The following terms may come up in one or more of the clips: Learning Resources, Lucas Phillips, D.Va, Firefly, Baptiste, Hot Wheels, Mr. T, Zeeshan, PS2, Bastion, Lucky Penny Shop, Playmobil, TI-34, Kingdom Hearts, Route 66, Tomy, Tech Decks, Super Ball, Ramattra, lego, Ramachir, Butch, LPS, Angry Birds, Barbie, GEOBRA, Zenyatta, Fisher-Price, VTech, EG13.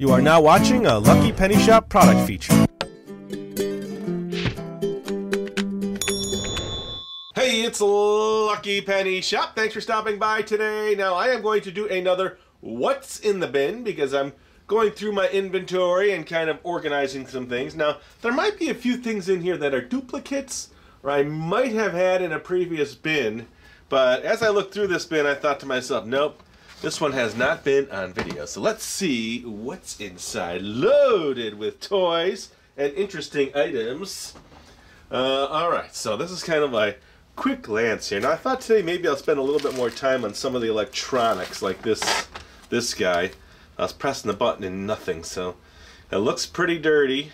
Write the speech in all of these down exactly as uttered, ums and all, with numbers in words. You are now watching a Lucky Penny Shop product feature. Hey, it's Lucky Penny Shop. Thanks for stopping by today. Now I am going to do another What's in the Bin because I'm going through my inventory and kind of organizing some things. Now, there might be a few things in here that are duplicates or I might have had in a previous bin, but as I looked through this bin, I thought to myself, nope, this one has not been on video. So let's see what's inside. Loaded with toys and interesting items. Uh, all right, so this is kind of my quick glance here. Now, I thought today maybe I'll spend a little bit more time on some of the electronics, like this, this guy. I was pressing the button and nothing, so it looks pretty dirty.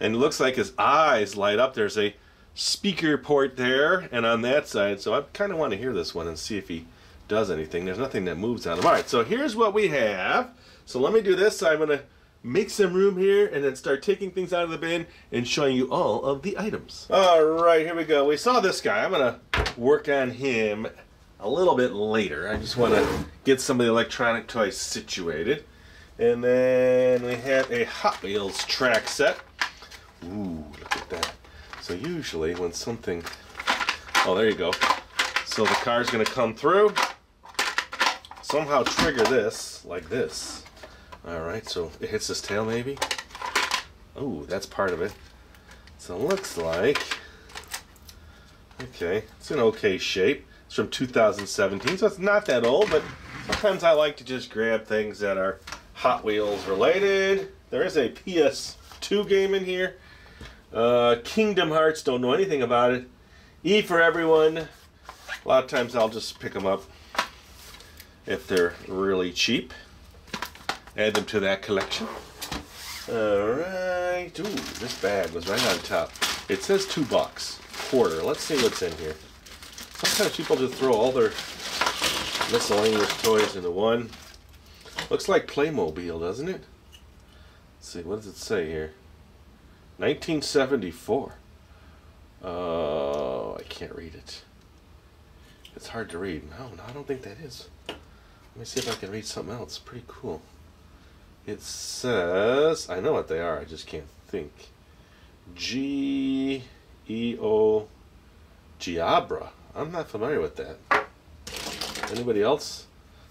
And it looks like his eyes light up. There's a speaker port there and on that side, so I kind of want to hear this one and see if he does anything. There's nothing that moves on him. All right, so here's what we have. So let me do this. I'm going to make some room here and then start taking things out of the bin and showing you all of the items. All right, here we go. We saw this guy. I'm going to work on him a little bit later. I just want to get some of the electronic toys situated. And then we have a Hot Wheels track set. Ooh, look at that. So usually when something, oh, there you go. So the car's gonna come through, somehow trigger this, like this. All right, so it hits his tail maybe. Oh, that's part of it. So it looks like, okay, it's in okay shape. It's from two thousand seventeen, so it's not that old, but sometimes I like to just grab things that are Hot Wheels related. There is a P S two game in here. Uh, Kingdom Hearts, don't know anything about it. E for Everyone. A lot of times I'll just pick them up if they're really cheap. Add them to that collection. Alright. Ooh, this bag was right on top. It says two bucks. Quarter. Let's see what's in here. Sometimes people just throw all their miscellaneous toys into one. Looks like Playmobil, doesn't it? Let's see, what does it say here? nineteen seventy-four. Oh, uh, I can't read it. It's hard to read. No, no, I don't think that is. Let me see if I can read something else. Pretty cool. It says, I know what they are, I just can't think. G E O GEOBRA. I'm not familiar with that. Anybody else?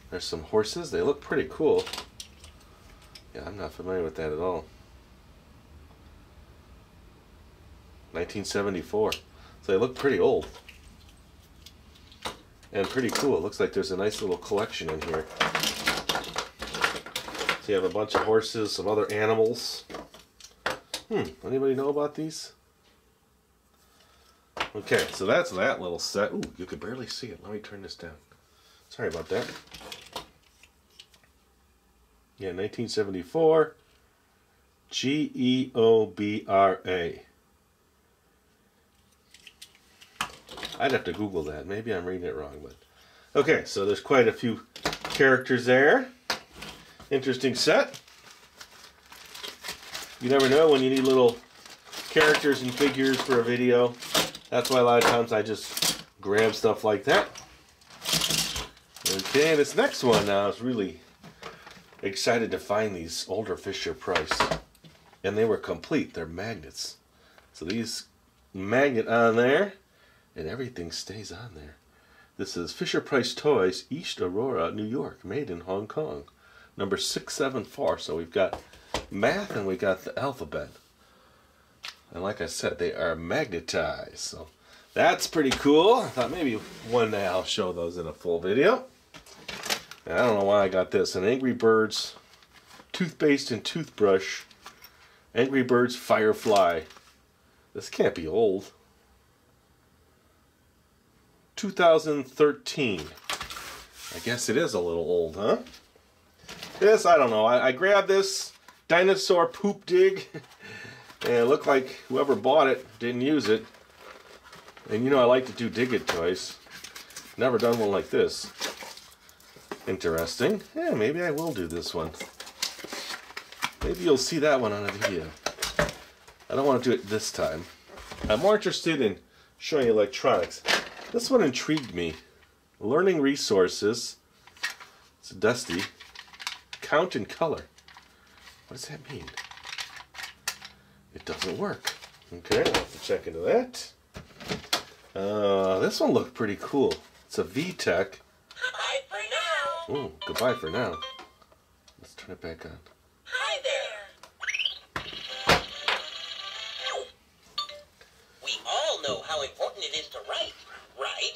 There's some horses. They look pretty cool. Yeah, I'm not familiar with that at all. nineteen seventy-four. So they look pretty old. And pretty cool. It looks like there's a nice little collection in here. So you have a bunch of horses, some other animals. Hmm, anybody know about these? Okay, so that's that little set. Ooh, you could barely see it. Let me turn this down. Sorry about that. Yeah, nineteen seventy-four. G E O B R A. I'd have to Google that. Maybe I'm reading it wrong, but okay, so there's quite a few characters there. Interesting set. You never know when you need little characters and figures for a video. That's why a lot of times I just grab stuff like that. Okay, this next one now, I was really excited to find these older Fisher-Price. And they were complete. They're magnets. So these magnet on there. And everything stays on there. This is Fisher-Price Toys, East Aurora, New York, made in Hong Kong. Number six seven four. So we've got math and we got the alphabet. And like I said, they are magnetized. So that's pretty cool. I thought maybe one day I'll show those in a full video. And I don't know why I got this. An Angry Birds toothpaste and toothbrush. Angry Birds Firefly. This can't be old. two thousand thirteen. I guess it is a little old, huh? This, I don't know. I, I grabbed this dinosaur poop dig and it looked like whoever bought it didn't use it. And you know I like to do dig-it toys. Never done one like this. Interesting. Yeah, maybe I will do this one. Maybe you'll see that one on a video. I don't want to do it this time. I'm more interested in showing electronics. This one intrigued me. Learning Resources. It's dusty. Count and color. What does that mean? It doesn't work. Okay, I'll have to check into that. Uh, this one looked pretty cool. It's a VTech. Hi for now. Ooh, goodbye for now. Let's turn it back on. Hi there. We all know how important it is to write, right?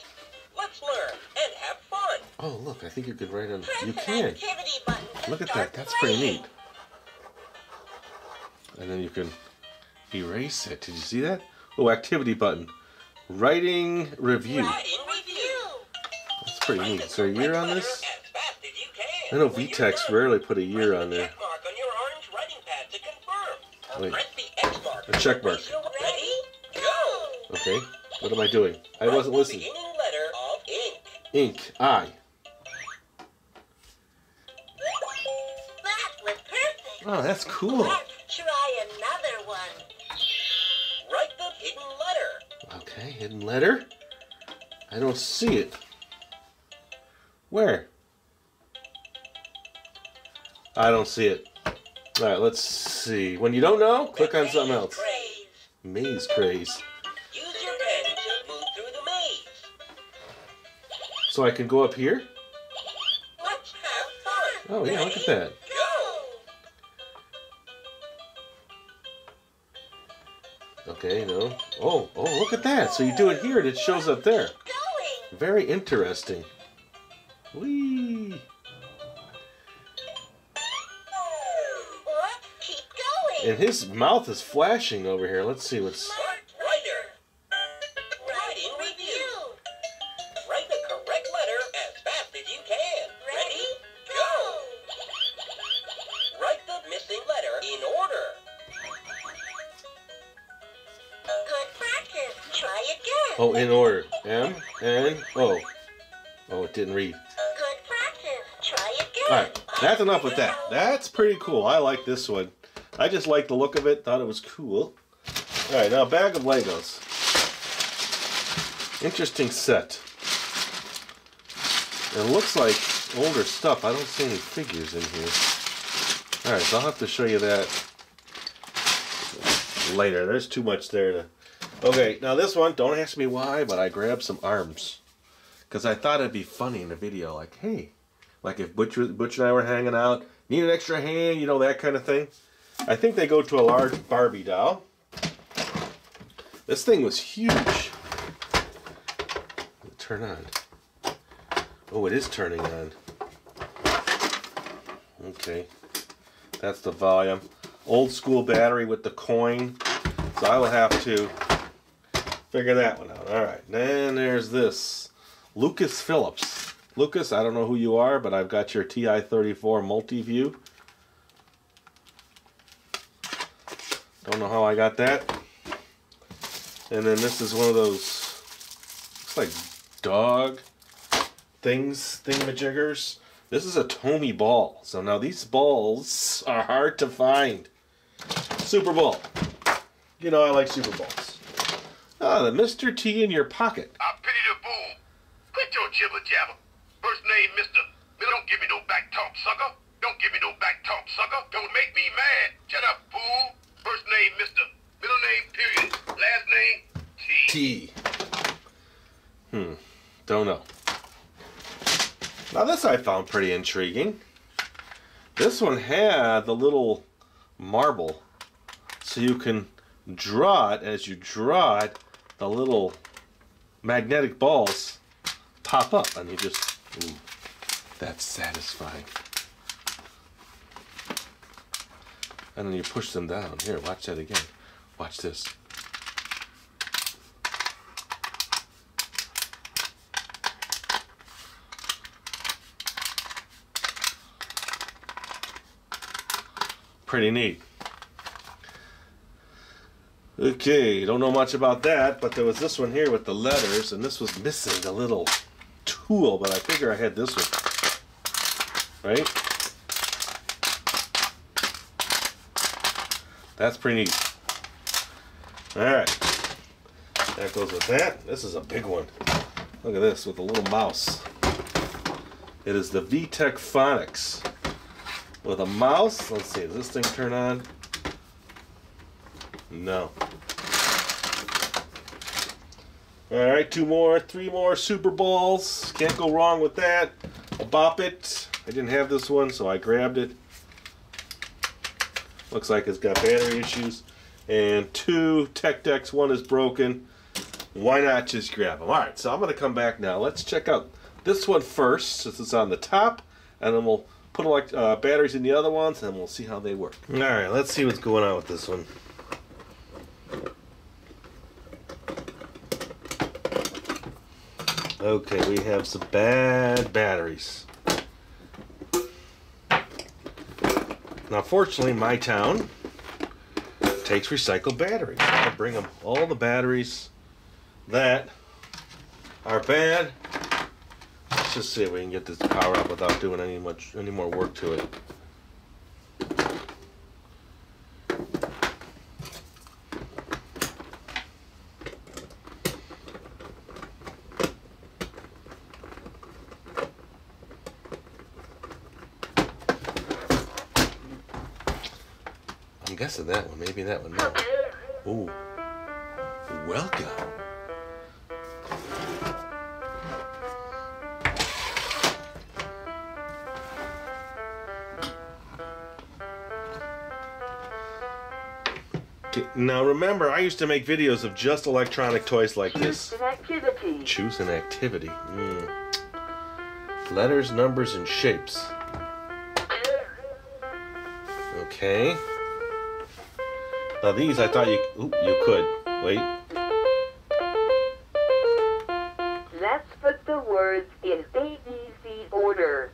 Let's learn and have fun. Oh, look, I think you could write on. Press you can. Look at that. That's playing. Pretty neat. And then you can erase it. Did you see that? Oh, activity button. Writing review. Writing review. That's pretty neat. Is there a year on this? I know VTechs rarely put a year on there. Wait. A check mark. Okay. What am I doing? I wasn't listening. Ink. I. Oh, that's cool. Okay, hidden letter. I don't see it. Where? I don't see it. All right, let's see. When you don't know, click on something else. Maze craze. Use your pen to move through the maze. So I can go up here? Let's have fun. Oh yeah, look at that. Okay, no. Oh, oh, look at that. So you do it here and it shows up there. Very interesting. Whee! And his mouth is flashing over here. Let's see what's... Oh, in order. M, N, O. Oh, it didn't read. Good practice. Try again. All right, that's enough with that. That's pretty cool. I like this one. I just liked the look of it. Thought it was cool. All right, now bag of Legos. Interesting set. It looks like older stuff. I don't see any figures in here. All right, so I'll have to show you that later. There's too much there to... Okay, now this one, don't ask me why, but I grabbed some arms. Because I thought it'd be funny in a video, like, hey, like if Butch, Butch and I were hanging out, need an extra hand, you know, that kind of thing. I think they go to a large Barbie doll. This thing was huge. Turn on. Oh, it is turning on. Okay, that's the volume. Old school battery with the coin. So I will have to... figure that one out. All right. Then there's this. Lucas Phillips. Lucas, I don't know who you are, but I've got your T I thirty-four multi-view. Don't know how I got that. And then this is one of those... looks like dog things, thingamajiggers. This is a Tomy ball. So now these balls are hard to find. Super Ball. You know I like Super Balls. Ah, the Mister T in your pocket. I pity the fool. Quit your jibber jabber. First name, Mister Don't give me no back talk, sucker. Don't give me no back talk, sucker. Don't make me mad. Shut up, fool. First name, Mister Middle name, period. Last name, T. T. Hmm. Don't know. Now this I found pretty intriguing. This one had the little marble. So you can draw it. As you draw it, the little magnetic balls pop up, and you just, ooh, that's satisfying. And then you push them down. Here, watch that again. Watch this. Pretty neat. Okay, don't know much about that, but there was this one here with the letters, and this was missing the little tool, but I figure I had this one. Right? That's pretty neat. Alright. That goes with that. This is a big one. Look at this with a little mouse. It is the VTech Phonics. with a mouse. Let's see, does this thing turn on? No. Alright, two more, three more Super Balls. Can't go wrong with that. I'll bop it. I didn't have this one, so I grabbed it. Looks like it's got battery issues. And two Tech Decks, one is broken. Why not just grab them? Alright, so I'm going to come back now. Let's check out this one first, since it's on the top, and then we'll put elect uh, batteries in the other ones, and we'll see how they work. Alright, let's see what's going on with this one. Okay, we have some bad batteries. Now, fortunately, my town takes recycled batteries. I bring them all the batteries that are bad. Let's just see if we can get this power up without doing any much any more work to it. I'm guessing that one, maybe that one, no. Ooh, welcome. Now remember, I used to make videos of just electronic toys like this. Choose an activity. Choose an activity. Mm. Letters, numbers, and shapes. Okay. Now these, I thought you ooh, you could wait. Let's put the words in A B C order.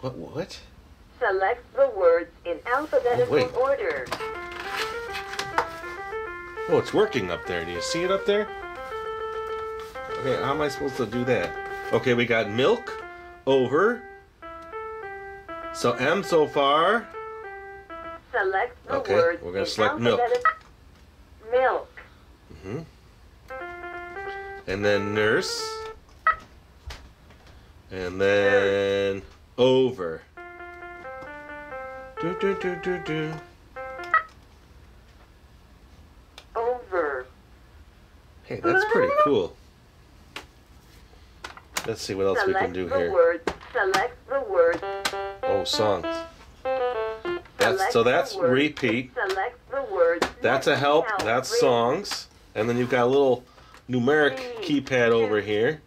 What? What? Select the words in alphabetical oh, order. Oh, it's working up there. Do you see it up there? Okay, how am I supposed to do that? Okay, we got milk, over. So M so far. Select the okay, word we're going to select milk. Milk. Mm-hmm. And then nurse. And then nurse. Over. Do, do, do, do, do. Hey, that's pretty cool. Let's see what else select we can do the here. Word. Select the word. Oh, songs. That's, so that's repeat. Select the word. That's a help. That's songs. And then you've got a little numeric keypad over here.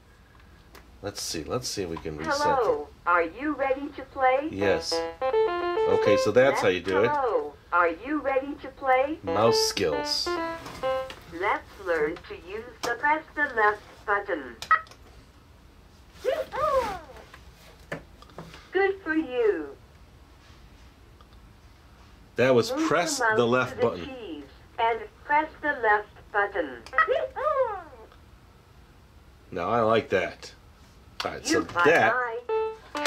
Let's see. Let's see if we can reset. Hello. It. Are you ready to play? Yes. Okay, so that's, that's how you do it. Hello. Are you ready to play? Mouse skills. Let's learn to use the press the left button. Good for you. That was move press the, the left the button. Keys and press the left button. Now I like that. Alright, so that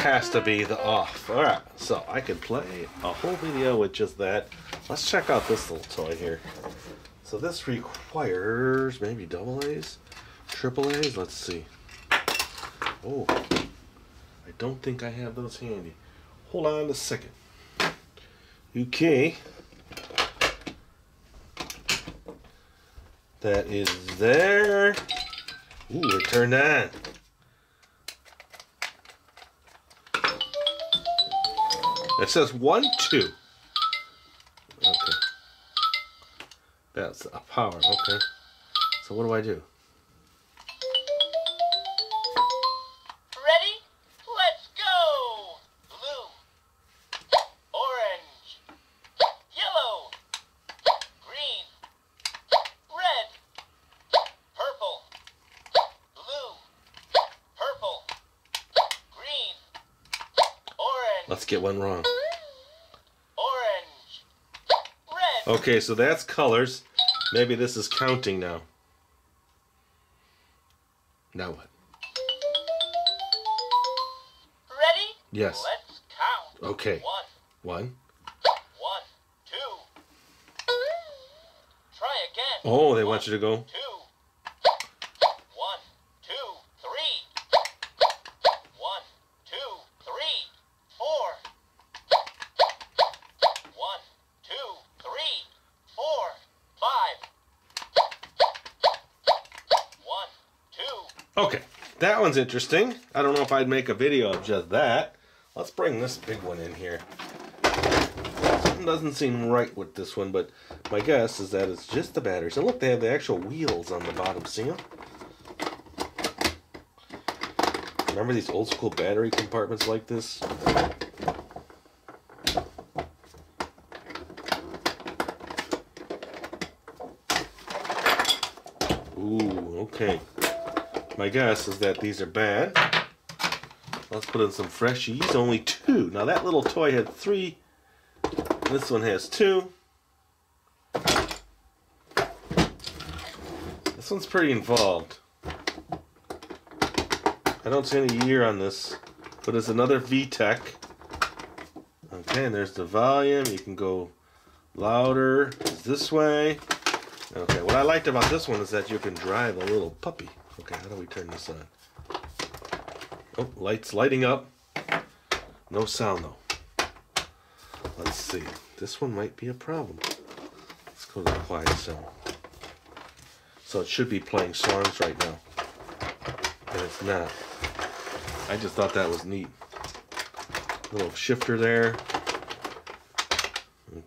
has to be the off. Alright, so I can play a whole video with just that. Let's check out this little toy here. So this requires maybe double A's, triple A's, let's see. Oh, I don't think I have those handy. Hold on a second. Okay. That is there. Ooh, it turned on. It says one, two. That's a power, okay. So what do I do? Ready? Let's go! Blue, orange, yellow, green, red, purple, blue, purple, green, orange. Let's get one wrong. Orange, red. Okay, so that's colors. Maybe this is counting now. Now what? Ready? Yes. Let's count. Okay. One. One. One, two. Try again. Oh, they one, want you to go. Two. One, two, three. One, two, three, four. Okay, that one's interesting. I don't know if I'd make a video of just that. Let's bring this big one in here. Something doesn't seem right with this one, but my guess is that it's just the batteries. And look, they have the actual wheels on the bottom. See them? Remember these old school battery compartments like this? Ooh, okay. My guess is that these are bad. Let's put in some freshies. Only two. Now that little toy had three. This one has two. This one's pretty involved. I don't see any year on this, but it's another VTech. Okay, and there's the volume. You can go louder. It's this way. Okay, what I liked about this one is that you can drive a little puppy. Okay, how do we turn this on? Oh, light's lighting up. No sound though. Let's see. This one might be a problem. Let's go to the quiet sound. So it should be playing songs right now. And it's not. I just thought that was neat. Little shifter there.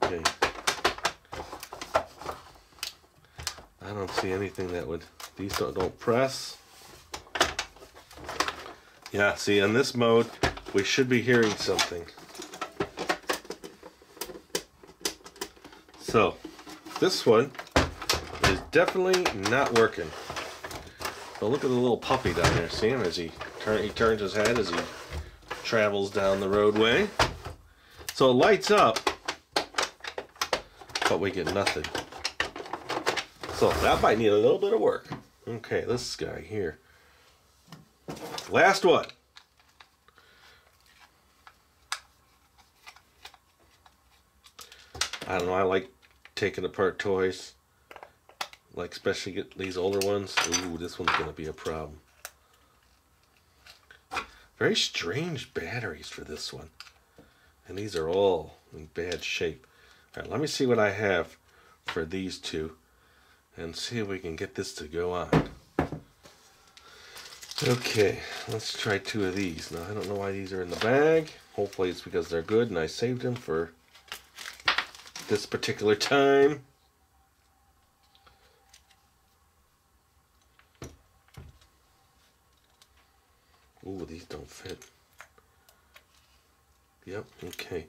Okay. I don't see anything that would... These don't, don't press. Yeah, see, in this mode, we should be hearing something. So, this one is definitely not working. But look at the little puppy down there. See him as he, turn, he turns his head as he travels down the roadway. So it lights up, but we get nothing. So that might need a little bit of work. Okay, this guy here. Last one. I don't know, I like taking apart toys. Like especially get these older ones. Ooh, this one's gonna be a problem. Very strange batteries for this one. And these are all in bad shape. All right, let me see what I have for these two. And see if we can get this to go on. Okay, let's try two of these. Now, I don't know why these are in the bag. Hopefully it's because they're good and I saved them for this particular time. Ooh, these don't fit. Yep, okay.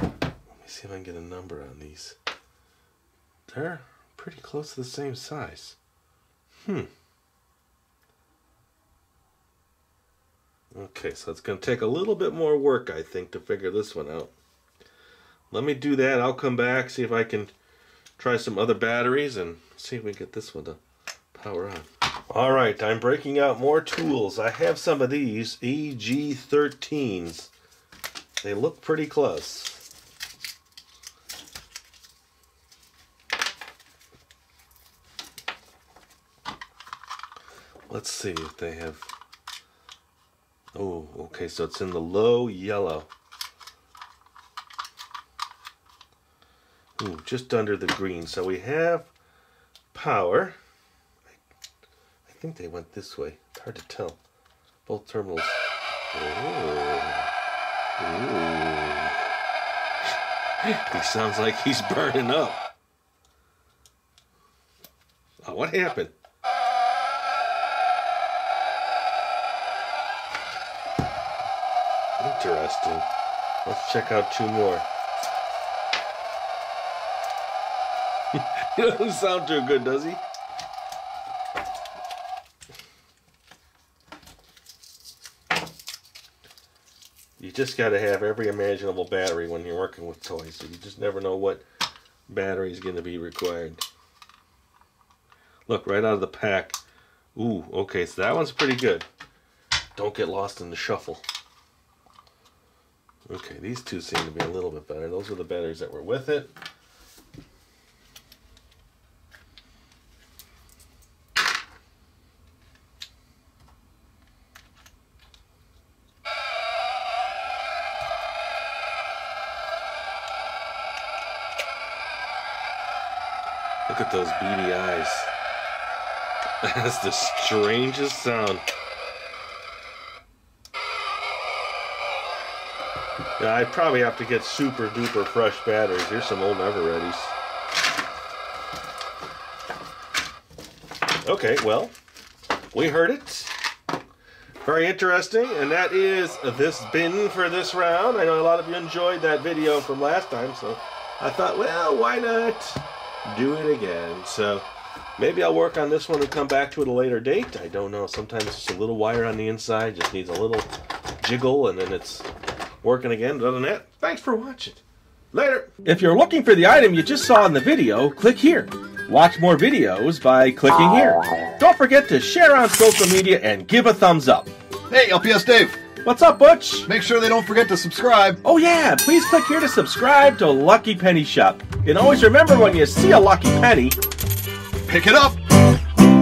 Let me see if I can get a number on these. There. Pretty close to the same size. Hmm. Okay, so it's going to take a little bit more work, I think, to figure this one out. Let me do that. I'll come back, see if I can try some other batteries, and see if we can get this one to power on. All right, I'm breaking out more tools. I have some of these E G thirteens. They look pretty close. Let's see if they have... Oh, okay, so it's in the low yellow. Ooh, just under the green. So we have power. I think they went this way. It's hard to tell. Both terminals. Oh. Ooh. He sounds like he's burning up. Oh, what happened? Interesting. Let's check out two more. He doesn't sound too good, does he? You just got to have every imaginable battery when you're working with toys. So you just never know what battery is going to be required. Look, right out of the pack. Ooh, okay, so that one's pretty good. Don't get lost in the shuffle. Okay, these two seem to be a little bit better. Those are the batteries that were with it. Look at those beady eyes. That's the strangest sound. I probably have to get super duper fresh batteries. Here's some old never readies. Okay, well, we heard it. Very interesting, and that is this bin for this round. I know a lot of you enjoyed that video from last time, so I thought, well, why not do it again? So maybe I'll work on this one and come back to it at a later date. I don't know. Sometimes just a little wire on the inside, just needs a little jiggle, and then it's working again. Other than that, thanks for watching. Later. If you're looking for the item you just saw in the video, click here. Watch more videos by clicking here. Don't forget to share on social media and give a thumbs up. Hey, L P S Dave. What's up, Butch? Make sure they don't forget to subscribe. Oh yeah, please click here to subscribe to Lucky Penny Shop. And always remember, when you see a lucky penny, pick it up.